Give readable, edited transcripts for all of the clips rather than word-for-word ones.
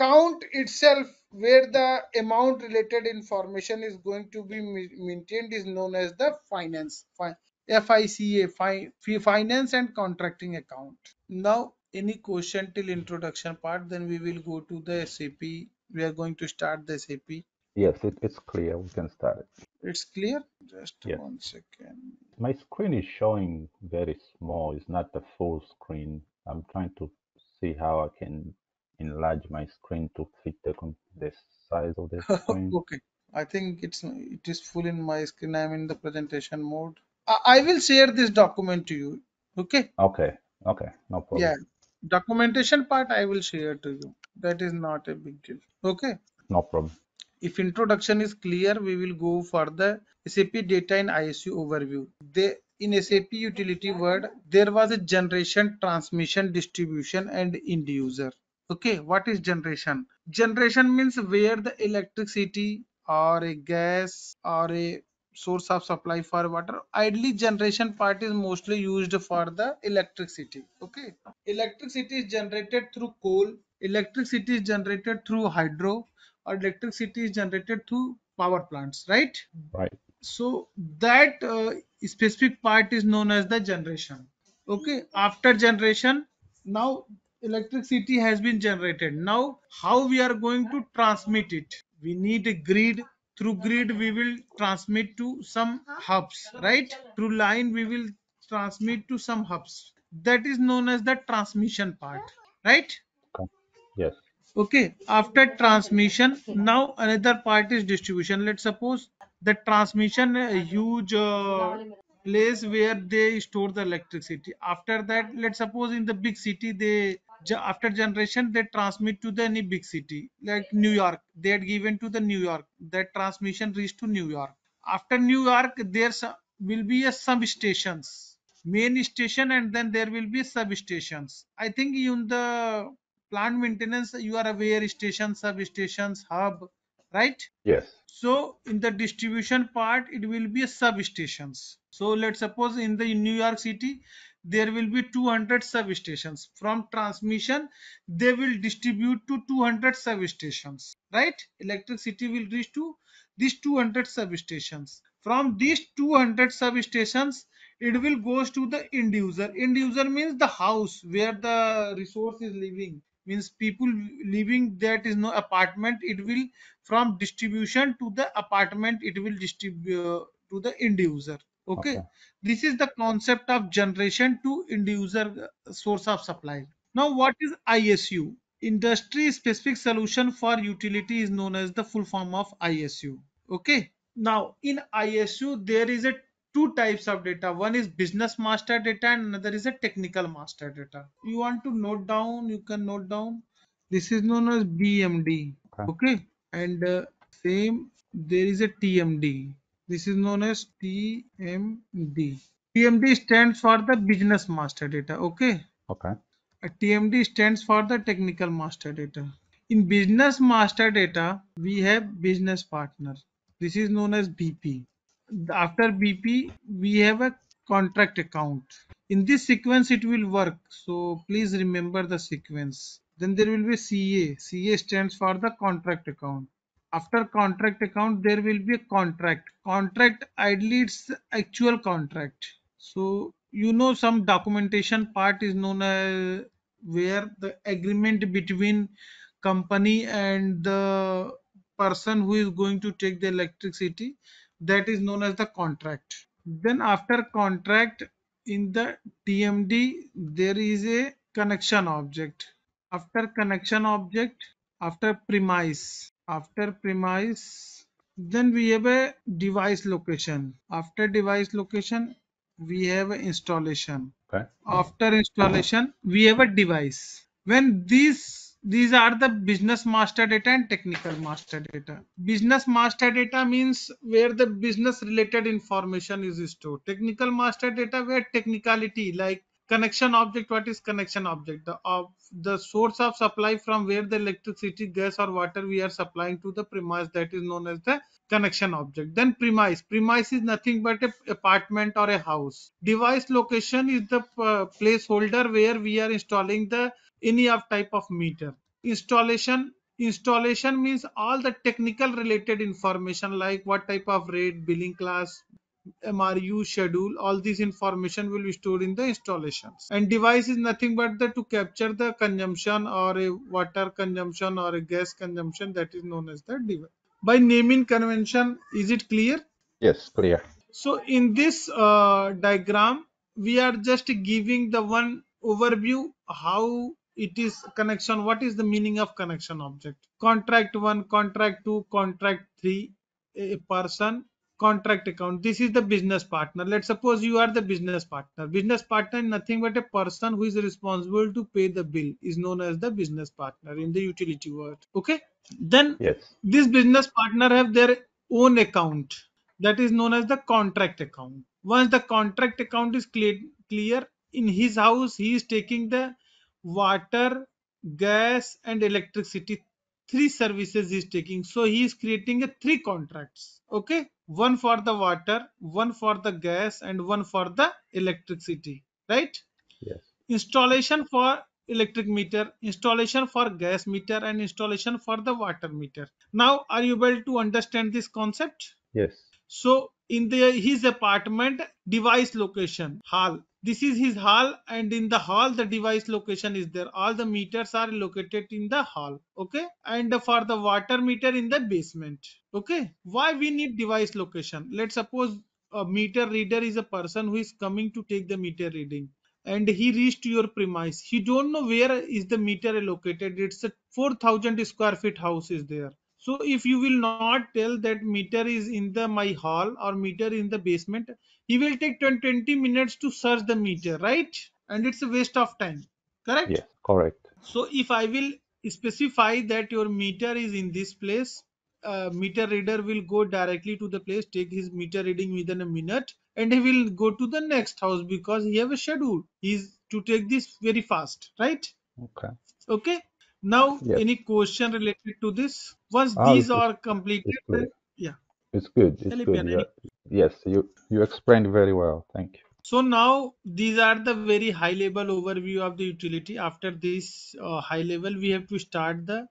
account itself where the amount related information is going to be maintained is known as the finance, FICA, finance and contracting account. Now any question till introduction part, then we will go to the SAP. We are going to start the SAP. Yes, it's clear. We can start it. It's clear? Just yes. 1 second. My screen is showing very small. It's not the full screen. I'm trying to see how I can enlarge my screen to fit the size of the screen. Okay. I think it is full in my screen. I'm in the presentation mode. I will share this document to you. Okay? Okay. Okay. No problem. Yeah. Documentation part I will share to you. That is not a big deal. Okay? No problem. If introduction is clear, we will go for the SAP data in ISU overview. In SAP utility world, there was a generation, transmission, distribution and end user. Okay, what is generation? Generation means where the electricity or a gas or a source of supply for water. Ideally, generation part is mostly used for the electricity. Okay, electricity is generated through coal. Electricity is generated through hydro. Or electricity is generated through power plants, right? Right. So that specific part is known as the generation. Okay. After generation, now electricity has been generated. Now how we are going to transmit it? We need a grid. Through grid we will transmit to some hubs, right? Through line we will transmit to some hubs. That is known as the transmission part, right? Okay. Yes. Okay, after transmission, now another part is distribution. Let's suppose the transmission a huge place where they store the electricity. After that, let's suppose in the big city, after generation, they transmit to the any big city like New York. They had given to the New York. That transmission reached to New York. After New York, there will be a substations, main station, and then there will be substations. I think in the plant maintenance, you are aware, station, substations, hub, right? Yes. So in the distribution part, it will be a substations. So let's suppose in the New York City, there will be 200 substations. From transmission, they will distribute to 200 substations, right? Electricity will reach to these 200 substations. From these 200 substations, it will goes to the end user. End user means the house where the resource is living. Means people living, that is no apartment. It will from distribution to the apartment, it will distribute to the end user. Okay? Okay, this is the concept of generation to end user source of supply. Now, what is ISU? Industry specific solution for utility is known as the full form of ISU. Okay, now in ISU there is two types of data. One is business master data and another is a technical master data. You want to note down, you can note down. This is known as BMD. Okay. Okay? And same, there is a TMD. This is known as TMD. TMD stands for the business master data. Okay. Okay. A TMD stands for the technical master data. In business master data, we have business partner. This is known as BP. After BP, we have a contract account. In this sequence, it will work. So please remember the sequence. Then there will be CA. CA stands for the contract account. After contract account, there will be a contract. Contract, ideally, it's actual contract. So you know some documentation part is known as where the agreement between company and the person who is going to take the electricity. That is known as the contract. Then after contract, in the TMD, there is a connection object. After connection object, after premise. After premise, then we have a device location. After device location, we have an installation. Okay. After installation, we have a device. When these are the business master data and technical master data. Business master data means where the business related information is stored. Technical master data where technicality, like connection object. What is connection object? The source of supply from where the electricity, gas or water we are supplying to the premise. That is known as the connection object. Then premise. Premise is nothing but an apartment or a house. Device location is the placeholder where we are installing the any of type of meter. Installation Installation means all the technical related information like what type of rate, billing class, MRU schedule, all this information will be stored in the installations. And device is nothing but the to capture the consumption or a water consumption or a gas consumption, that is known as the device. By naming convention, is it clear? Yes, clear. So in this diagram, we are just giving the one overview how it is connection, what is the meaning of connection object. Contract 1, contract 2, contract 3, a person, contract account. This is the business partner. Let's suppose you are the business partner. Business partner is nothing but a person who is responsible to pay the bill is known as the business partner in the utility world. Okay. Then yes, this business partner have their own account that is known as the contract account. Once the contract account is clear, in his house he is taking the water, gas and electricity, 3 services he is taking. So he is creating a 3 contracts. Okay. One for the water, one for the gas and one for the electricity, right? Yes. Installation for electric meter, installation for gas meter and installation for the water meter. Now are you able to understand this concept? Yes. So in his apartment, device location, hall. This is his hall and in the hall the device location is there. All the meters are located in the hall. Okay. And for the water meter in the basement. Okay. Why we need device location? Let's suppose a meter reader is a person who is coming to take the meter reading and he reached your premise. He don't know where is the meter located. It's a 4,000 square feet house is there. So if you will not tell that meter is in the my hall or meter in the basement, he will take 20 minutes to search the meter, right? And it's a waste of time, correct? Yeah, correct. So if I will specify that your meter is in this place, meter reader will go directly to the place, take his meter reading within a minute and he will go to the next house because he have a schedule. He is to take this very fast, right? Okay. Okay. Now, yes, any question related to this? Once these are completed, yeah. It's good. It's good. Yeah. Yes, you explained very well. Thank you. So now these are the very high level overview of the utility. After this high level, we have to start the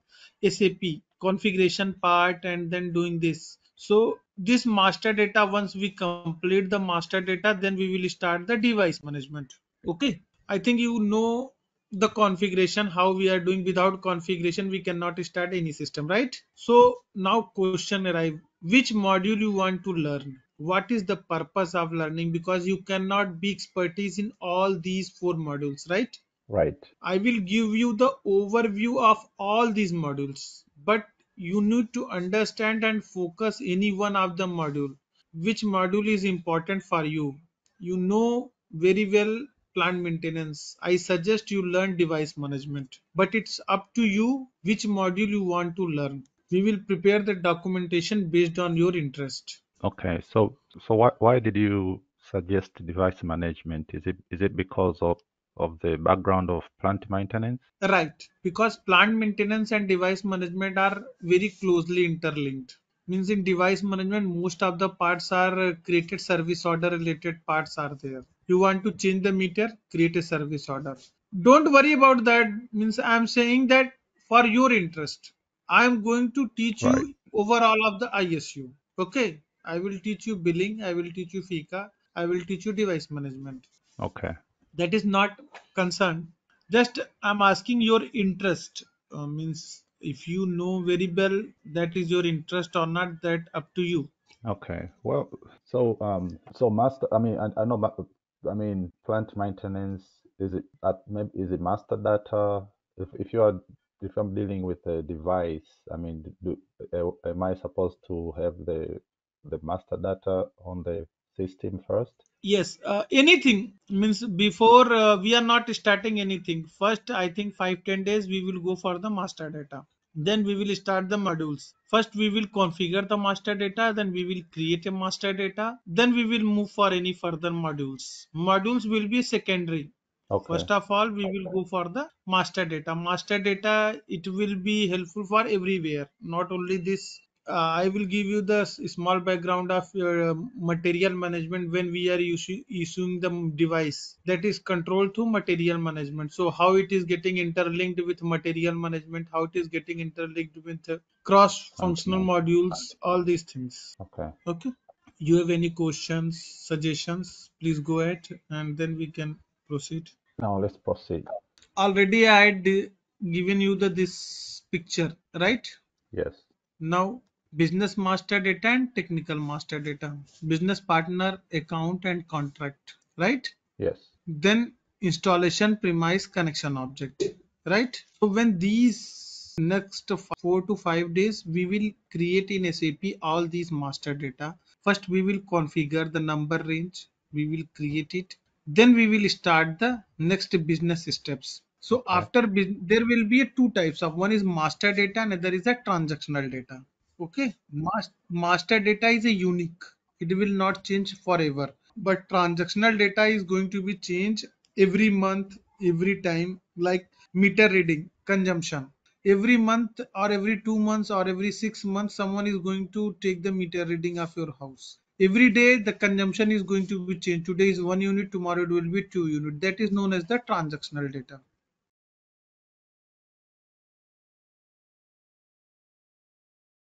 SAP configuration part and then doing this. So this master data, once we complete the master data, then we will start the device management. Okay. I think you know the configuration, how we are doing. Without configuration we cannot start any system, right? So now question arrive, which module you want to learn, what is the purpose of learning, because you cannot be expertise in all these 4 modules, right? Right. I will give you the overview of all these modules, but you need to understand and focus any one of the module, which module is important for you. You know very well plant maintenance. I suggest you learn device management, but it's up to you which module you want to learn. We will prepare the documentation based on your interest. Okay. So why did you suggest device management? Is it because of the background of plant maintenance? Right. Because plant maintenance and device management are very closely interlinked. Means in device management, most of the parts are created, service order related parts are there. You want to change the meter, create a service order. Don't worry about that. Means I am saying that for your interest, I am going to teach right. you overall of the ISU. Okay. I will teach you billing. I will teach you FICA. I will teach you device management. Okay. That is not concerned. Just I'm asking your interest. Means if you know very well that is your interest or not, that up to you. Okay. Well, so master. I know. Plant maintenance, is it master data? If I'm dealing with a device, am I supposed to have the master data on the system first? Yes, anything means before we are not starting anything. First, I think 5-10 days we will go for the master data. Then we will start the modules. First we will configure the master data, then we will create a master data, then we will move for any further modules. Modules will be secondary. Okay. First of all, we will go for the master data. Master data, it will be helpful for everywhere, not only this I will give you the small background of your material management when we are issuing the device, that is controlled through material management. So how it is getting interlinked with material management, how it is getting interlinked with cross-functional modules, all these things. Okay. You have any questions, suggestions, please go ahead and then we can proceed. Now let's proceed. Already I had given you this picture, right? Yes. Now business master data and technical master data, business partner account and contract, right? Yes. Then installation premise connection object, right? So when these next 4 to 5 days we will create in SAP all these master data. First we will configure the number range, we will create it, then we will start the next business steps. So okay. After there will be two types of, one is master data and other is a transactional data. Okay, master data is a unique, it will not change forever, but transactional data is going to be changed every month, every time, like meter reading, consumption. Every month or every 2 months or every 6 months, someone is going to take the meter reading of your house. Every day the consumption is going to be changed. Today is 1 unit, tomorrow it will be 2 units. That is known as the transactional data.